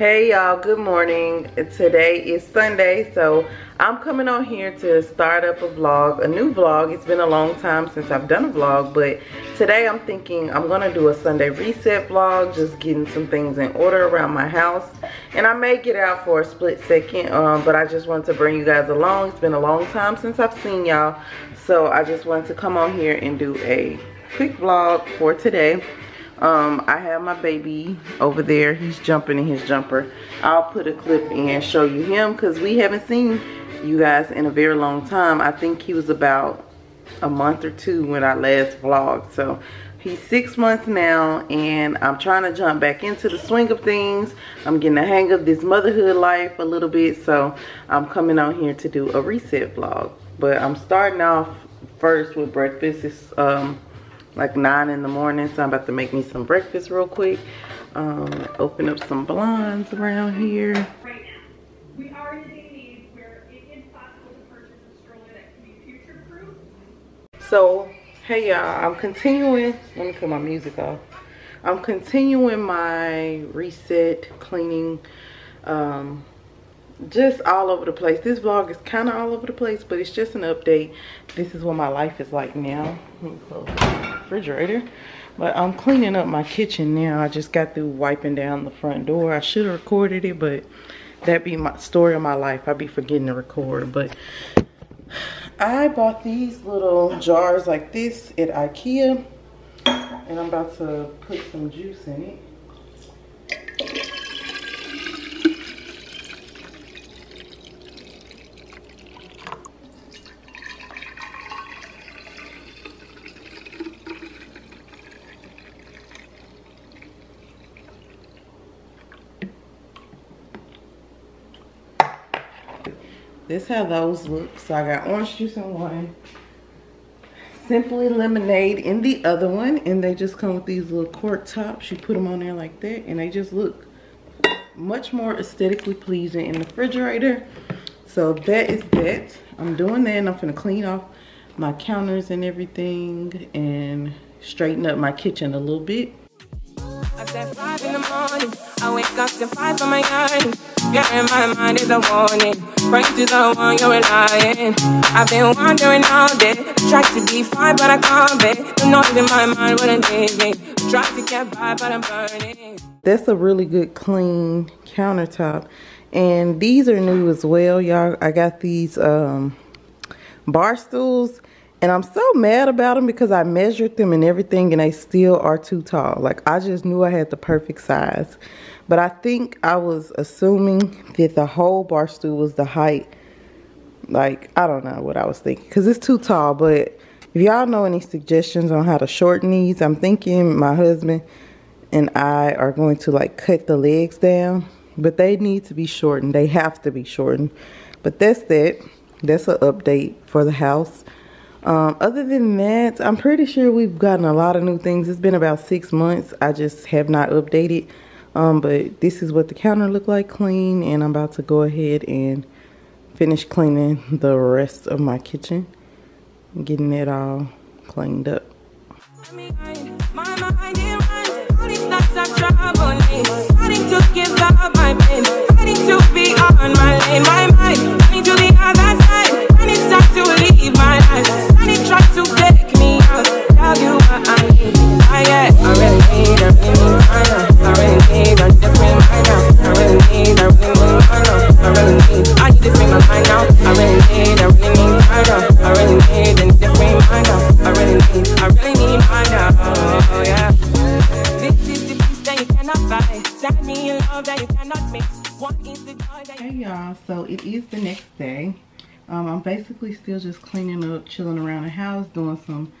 Hey y'all, good morning. Today is Sunday, so I'm coming on here to start up a vlog, a new vlog. It's been a long time since I've done a vlog, but today I'm thinking I'm gonna do a Sunday reset vlog, just getting some things in order around my house. And I may get out for a split second, but I just want to bring you guys along. It's been a long time since I've seen y'all, so I just wanted to come on here and do a quick vlog for today. I have my baby over there. He's jumping in his jumper. I'll put a clip in and show you him because we haven't seen you guys in a very long time. I think he was about a month or two when I last vlogged. So he's 6 months now, and I'm trying to jump back into the swing of things. I'm getting the hang of this motherhood life a little bit, so I'm coming on here to do a reset vlog. But I'm starting off first with breakfast. It's like 9 in the morning, so I'm about to make me some breakfast real quick. Open up some blinds around here. Right now, we are in a day where it is possible to purchase a stroller that can be future proof. So, hey y'all, I'm continuing. Let me put my music off. I'm continuing my reset cleaning. Just all over the place. This vlog is kind of all over the place, but it's just an update. This is what my life is like now. Let me close the refrigerator. But I'm cleaning up my kitchen now. I just got through wiping down the front door. I should have recorded it, but that'd be my story of my life. I'd be forgetting to record. But I bought these little jars like this at IKEA, and I'm about to put some juice in it. This is how those look. So I got orange juice in one, Simply Lemonade in the other one, and they just come with these little cork tops. You put them on there like that, and they just look much more aesthetically pleasing in the refrigerator. So that is that. I'm doing that, and I'm gonna clean off my counters and everything and straighten up my kitchen a little bit. I said 5 in the morning, I wake up to 5 on my yard. Yeah, in my mind is a warning. Pray to the one you're relying. I've been wandering all day. Tried to be fine, but I can't be. The noise in my mind wouldn't leave me. Tried to get by, but I'm burning. That's a really good clean countertop. And these are new as well, y'all. I got these bar stools. And I'm so mad about them because I measured them and everything, and they still are too tall. Like, I just knew I had the perfect size. But I think I was assuming that the whole bar stool was the height. Like, I don't know what I was thinking because it's too tall. But if y'all know any suggestions on how to shorten these, I'm thinking my husband and I are going to, like, cut the legs down. But they need to be shortened. They have to be shortened. But that's that. That's an update for the house. Other than that, I'm pretty sure we've gotten a lot of new things. It's been about 6 months. I just have not updated. But this is what the counter looked like clean, and I'm about to go ahead and finish cleaning the rest of my kitchen. I'm getting it all cleaned up. Hey y'all, so it is the next day. I'm basically still just cleaning up, chilling around the house, doing some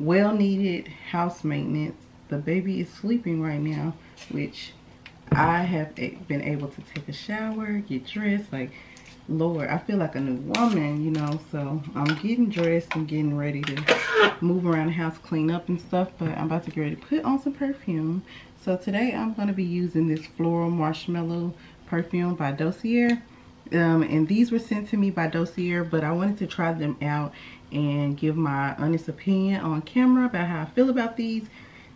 well-needed house maintenance. The baby is sleeping right now, which I have been able to take a shower, get dressed. Like, Lord, I feel like a new woman, you know. So I'm getting dressed and getting ready to move around the house, clean up and stuff. But I'm about to get ready to put on some perfume. So today I'm going to be using this Floral Marshmallow perfume by Dossier. And these were sent to me by Dossier, but I wanted to try them out and give my honest opinion on camera about how I feel about these.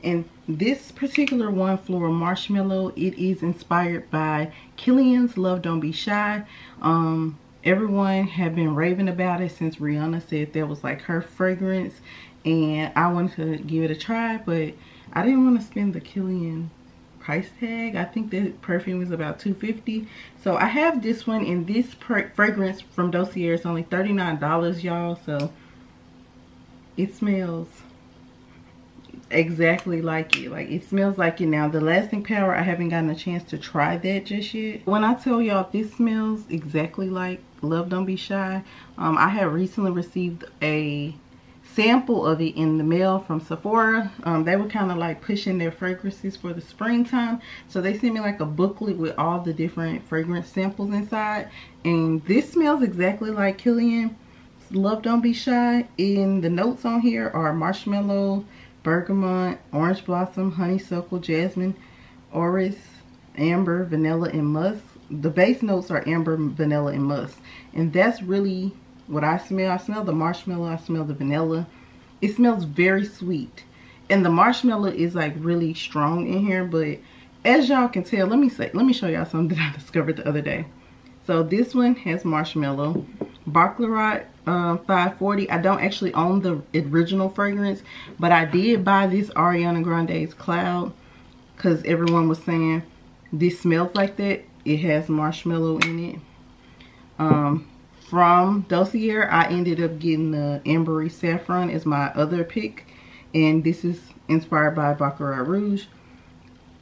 And this particular one, Floral Marshmallow, it is inspired by Killian's Love Don't Be Shy. Everyone have been raving about it since Rihanna said that was like her fragrance, and I wanted to give it a try, but I didn't want to spend the Killian price tag. I think the perfume is about $2.50. So I have this one, and this fragrance from Dossier is only $39, y'all. So it smells exactly like it. Like, it smells like it. Now, the lasting power, I haven't gotten a chance to try that just yet. When I tell y'all this smells exactly like Love Don't Be Shy, I have recently received a sample of it in the mail from Sephora. They were kind of like pushing their fragrances for the springtime, so they sent me like a booklet with all the different fragrance samples inside, and this smells exactly like Killian's Love Don't Be Shy. And the notes on here are marshmallow, bergamot, orange blossom, honeysuckle, jasmine, orris, amber, vanilla, and musk. The base notes are amber, vanilla, and musk, and that's really what I smell. I smell the marshmallow, I smell the vanilla. It smells very sweet, and the marshmallow is like really strong in here. But as y'all can tell, let me show y'all something that I discovered the other day. So this one has marshmallow. Baccarat 540. I don't actually own the original fragrance, but I did buy this Ariana Grande's Cloud because everyone was saying this smells like that. It has marshmallow in it. From Dossier, I ended up getting the Ambery Saffron as my other pick, and this is inspired by Baccarat Rouge.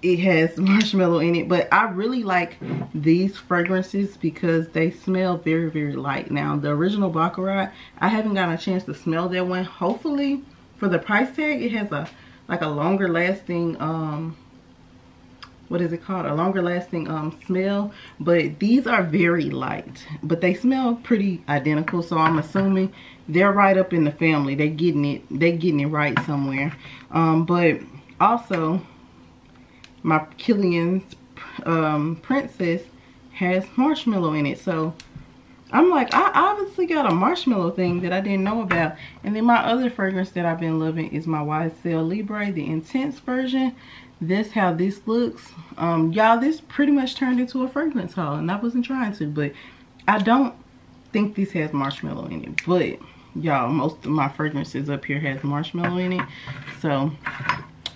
It has marshmallow in it, but I really like these fragrances because they smell very, very light. Now, the original Baccarat, I haven't gotten a chance to smell that one. Hopefully, for the price tag, it has a longer lasting smell, but these are very light, but they smell pretty identical, so I'm assuming they're right up in the family. They're getting it right somewhere. But also my Killian's Princess has marshmallow in it, so I'm like, I obviously got a marshmallow thing that I didn't know about. And then my other fragrance that I've been loving is my YSL Libre, the Intense version. That's how this looks. Y'all, this pretty much turned into a fragrance haul, and I wasn't trying to, but I don't think this has marshmallow in it. But y'all, most of my fragrances up here has marshmallow in it, so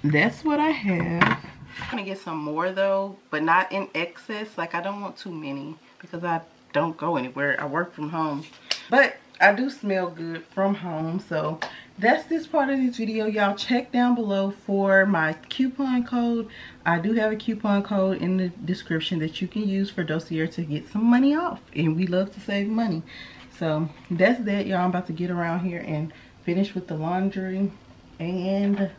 that's what I have. I'm gonna get some more though, but not in excess. Like, I don't want too many because I don't go anywhere. I work from home, but I do smell good from home. So that's this part of this video. Y'all, check down below for my coupon code. I do have a coupon code in the description that you can use for Dossier to get some money off, and we love to save money. So that's that, y'all. I'm about to get around here and finish with the laundry, and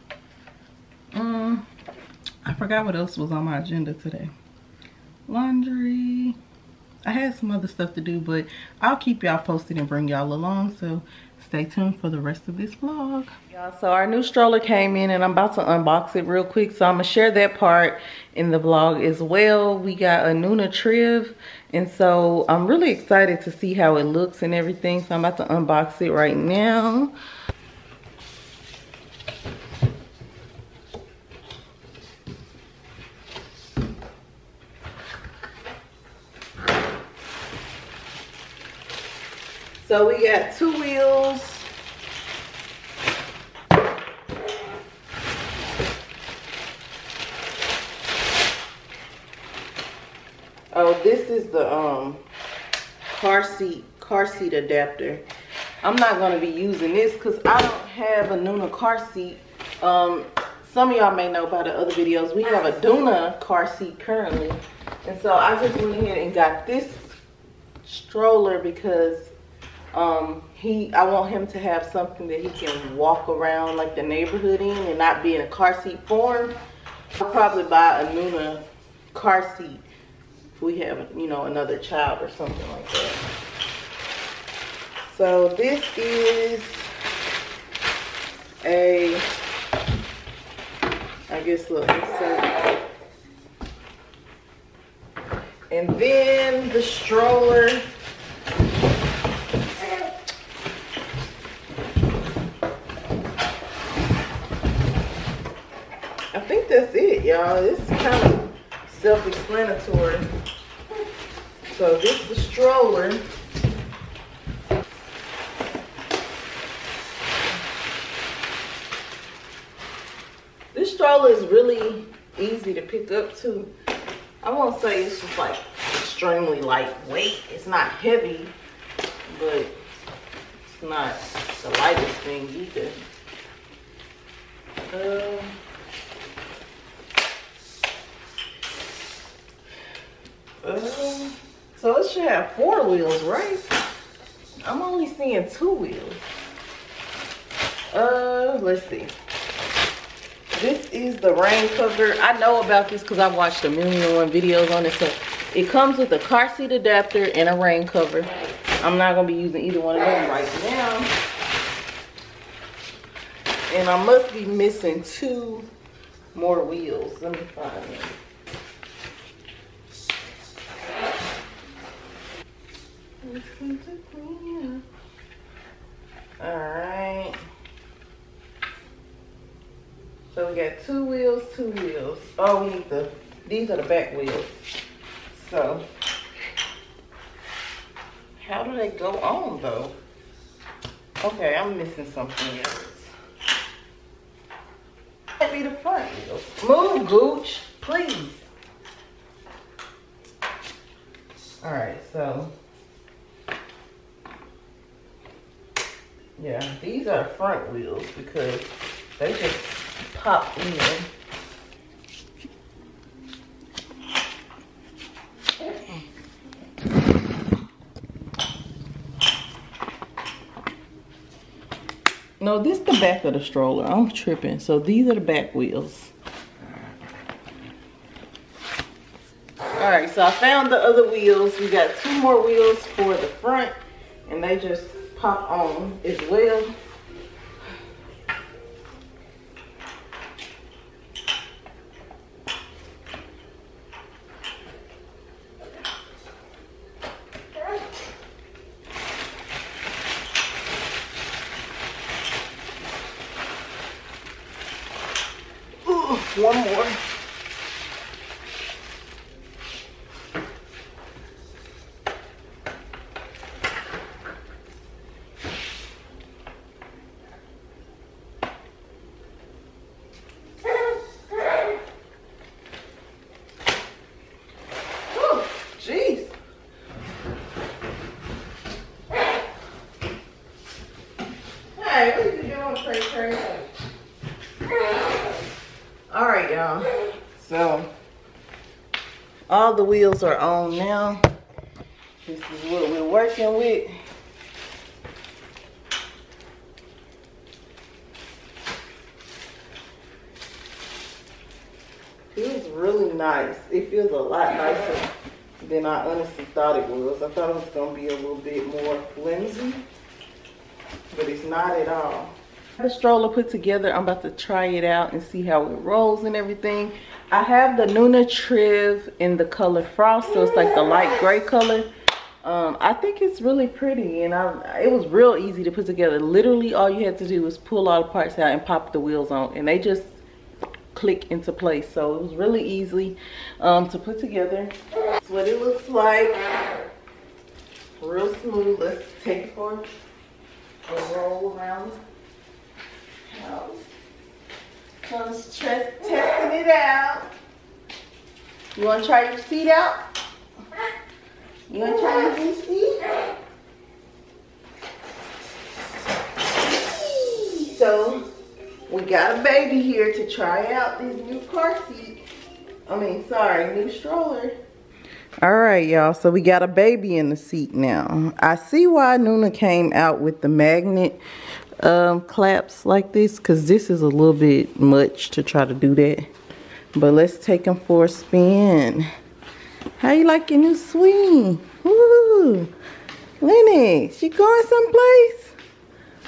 I forgot what else was on my agenda today. Laundry, I had some other stuff to do, but I'll keep y'all posted and bring y'all along, so stay tuned for the rest of this vlog. Y'all, so our new stroller came in, and I'm about to unbox it real quick, so I'm gonna share that part in the vlog as well. We got a Nuna Triv, and so I'm really excited to see how it looks and everything, so I'm about to unbox it right now. So we got two wheels. Oh, this is the car seat adapter. I'm not gonna be using this because I don't have a Nuna car seat. Some of y'all may know by the other videos, we have a Doona car seat currently. And so I just went ahead and got this stroller because I want him to have something that he can walk around like the neighborhood in and not be in a car seat form. I'll probably buy a Nuna car seat if we have, you know, another child or something like that. So this is a, I guess, look, and then the stroller. that's it, y'all. It's kind of self-explanatory. So this is the stroller. This stroller is really easy to pick up too. I won't say it's just like extremely lightweight. It's not heavy, but it's not the lightest thing either. So it should have 4 wheels, right? I'm only seeing 2 wheels. Let's see. This is the rain cover. I know about this because I've watched a million and one videos on it. So it comes with a car seat adapter and a rain cover. I'm not going to be using either one of them right now. And I must be missing 2 more wheels. Let me find them. Alright. So we got 2 wheels, 2 wheels. Oh, we need these are the back wheels. So how do they go on though? Okay, I'm missing something else. That'd be the front wheels. Move, Gooch, please. Alright, so yeah, these are front wheels because they just pop in. No, this is the back of the stroller. I'm tripping. So these are the back wheels. All right, so I found the other wheels. We got 2 more wheels for the front, and they just pop on as well. Ooh, one more. Alright, y'all. So all the wheels are on now. This is what we're working with. Feels really nice. It feels a lot nicer than I honestly thought it was. I thought it was gonna be a little bit more flimsy, but it's not at all. The stroller put together. I'm about to try it out and see how it rolls and everything. I have the Nuna Triv in the color Frost, so it's like the light gray color. I think it's really pretty, and it was real easy to put together. Literally all you had to do was pull all the parts out and pop the wheels on, and they just click into place. So it was really easy to put together. That's what it looks like. Real smooth. Let's take it for a roll around. I'm just testing it out. You want to try your seat out? You want to try your new seat? So, we got a baby here to try out this new car seat. New stroller. Alright, y'all. So, we got a baby in the seat now. I see why Nuna came out with the magnet claps like this, because this is a little bit much to try to do that. But let's take them for a spin. How you like your new swing? Woo! Lenny, she going someplace?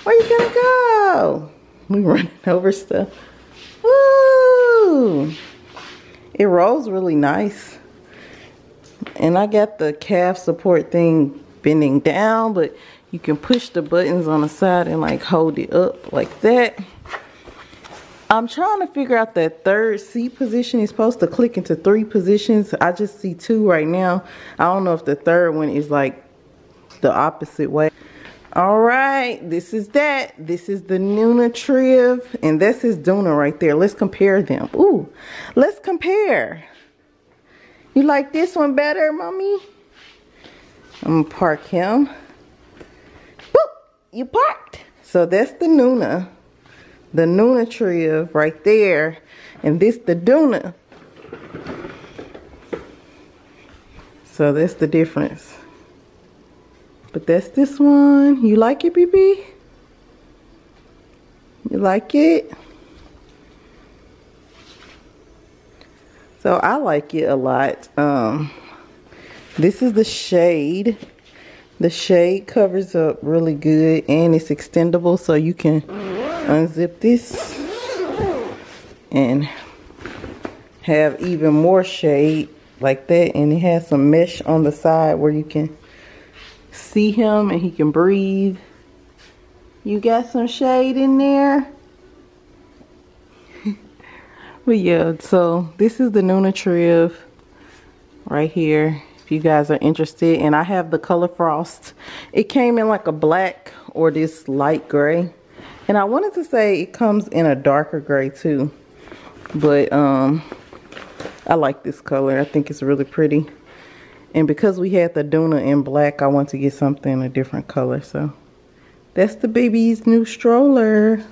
Where you gonna go? We running over stuff. Woo! It rolls really nice. And I got the calf support thing bending down, but you can push the buttons on the side and like hold it up like that. I'm trying to figure out that third C position. It's supposed to click into three positions. I just see two right now. I don't know if the third one is like the opposite way. All right, this is that. This is the Nuna Triv, and this is Doona right there. Let's compare them. Ooh, let's compare. You like this one better, mommy? I'm gonna park him. Boop, you parked. So that's the Nuna Triv right there, and this the Doona. So that's the difference. But that's this one. You like it, BB? You like it? So I like it a lot. This is the shade. The shade covers up really good, and it's extendable, so you can unzip this and have even more shade like that. And it has some mesh on the side where you can see him and he can breathe. You got some shade in there. But yeah, so this is the Nuna Triv right here if you guys are interested. And I have the Color Frost. It came in like a black or this light gray, and I wanted to say it comes in a darker gray too, but I like this color. I think it's really pretty. And because we had the Doona in black, I want to get something a different color. So that's the baby's new stroller.